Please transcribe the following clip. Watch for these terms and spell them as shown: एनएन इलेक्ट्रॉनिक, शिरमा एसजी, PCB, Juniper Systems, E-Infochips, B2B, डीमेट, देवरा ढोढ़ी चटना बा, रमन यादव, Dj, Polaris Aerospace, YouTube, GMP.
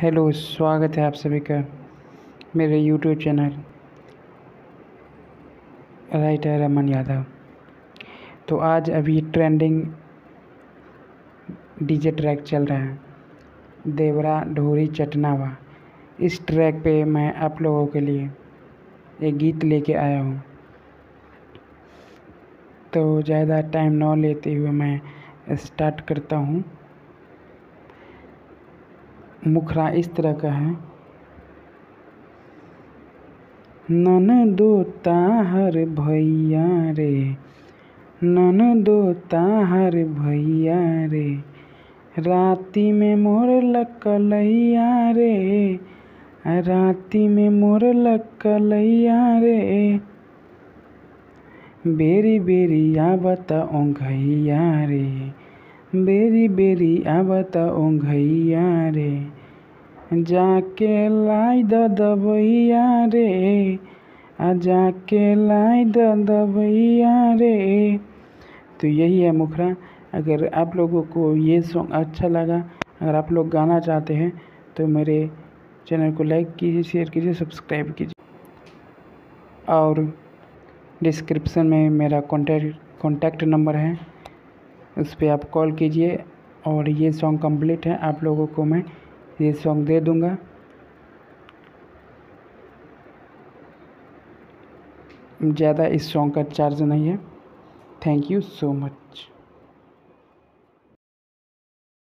Hello, स्वागत है आप सभी का मेरे YouTube channel writer रमन यादव। तो आज अभी ट्रेंडिंग डीजे ट्रैक चल रहा है देवरा ढोरी चटनावा। इस ट्रैक पे मैं आप लोगों के लिए एक गीत लेके आया हूँ। तो ज़्यादा टाइम ना लेते हुए मैं स्टार्ट करता हूँ। मुखरा इस तरह का है। नन दो ताहर भैया रे, नन दो ताहर भैया रे, राती में मोर लकलैया रे, राती में मोर लकलैया रे, बेरी बेरी आवता ओंघैया रे, बेरी बेरी आवता ओंघैया रे, जाके लाई दबैया रे, आ जाके लाई दबैया रे। तो यही है मुखरा। अगर आप लोगों को ये सॉन्ग अच्छा लगा, अगर आप लोग गाना चाहते हैं तो मेरे चैनल को लाइक कीजिए, शेयर कीजिए, सब्सक्राइब कीजिए। और डिस्क्रिप्शन में मेरा कॉन्टैक्ट नंबर है, उस पर आप कॉल कीजिए। और ये सॉन्ग कंप्लीट है, आप लोगों को मैं ये सॉन्ग दे दूँगा। ज़्यादा इस सॉन्ग का चार्ज नहीं है। Thank you so much.